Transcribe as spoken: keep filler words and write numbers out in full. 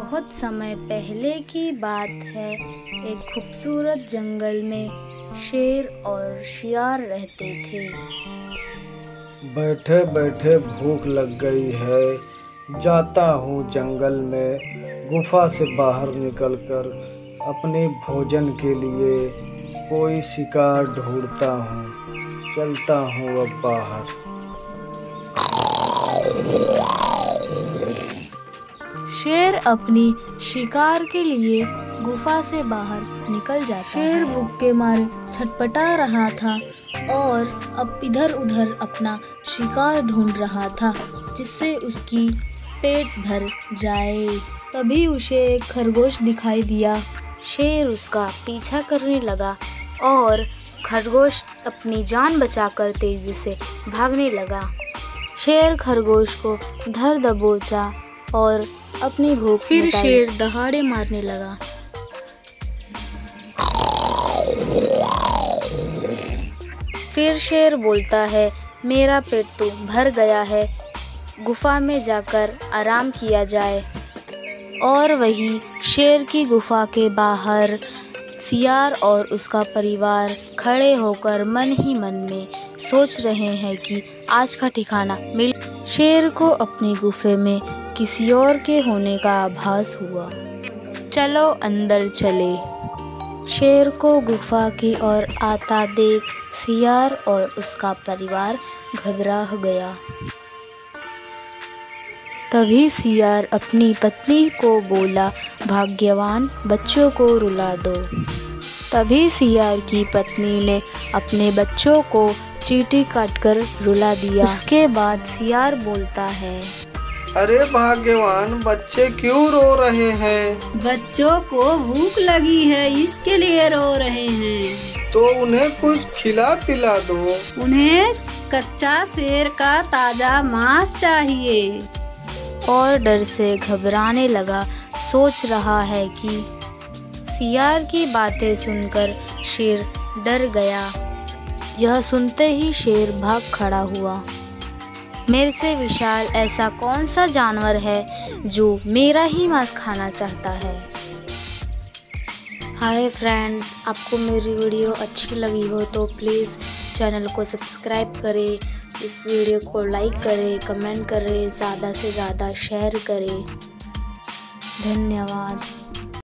बहुत समय पहले की बात है। एक खूबसूरत जंगल में शेर और सियार रहते थे। बैठे बैठे भूख लग गई है, जाता हूँ जंगल में। गुफा से बाहर निकलकर अपने भोजन के लिए कोई शिकार ढूंढता हूँ। चलता हूँ अब बाहर। शेर अपनी शिकार के लिए गुफा से बाहर निकल जाता। शेर भूख के मारे छटपटा रहा था और अब इधर उधर अपना शिकार ढूंढ रहा था जिससे उसकी पेट भर जाए। तभी उसे एक खरगोश दिखाई दिया। शेर उसका पीछा करने लगा और खरगोश अपनी जान बचाकर तेजी से भागने लगा। शेर खरगोश को धर दबोचा और अपनी भूख फिर शेर दहाड़े मारने लगा। फिर शेर बोलता है, मेरा पेट तो भर गया है, गुफा में जाकर आराम किया जाए। और वही शेर की गुफा के बाहर सियार और उसका परिवार खड़े होकर मन ही मन में सोच रहे हैं कि आज का ठिकाना मिल। शेर को अपनी गुफे में किसी और के होने का आभास हुआ। चलो अंदर चले। शेर को गुफा की ओर आता देख सियार और उसका परिवार घबरा गया। तभी सियार अपनी पत्नी को बोला, भाग्यवान बच्चों को रुला दो। तभी सियार की पत्नी ने अपने बच्चों को चींटी काटकर रुला दिया। उसके बाद सियार बोलता है, अरे भाग्यवान बच्चे क्यों रो रहे हैं? बच्चों को भूख लगी है, इसके लिए रो रहे हैं। तो उन्हें कुछ खिला पिला दो। उन्हें कच्चा शेर का ताजा मांस चाहिए। और डर से घबराने लगा। सोच रहा है कि सियार की बातें सुनकर शेर डर गया। यह सुनते ही शेर भाग खड़ा हुआ। मेरे से विशाल ऐसा कौन सा जानवर है जो मेरा ही मांस खाना चाहता है। हाय फ्रेंड्स, आपको मेरी वीडियो अच्छी लगी हो तो प्लीज़ चैनल को सब्सक्राइब करें, इस वीडियो को लाइक करें, कमेंट करें, ज़्यादा से ज़्यादा शेयर करें। धन्यवाद।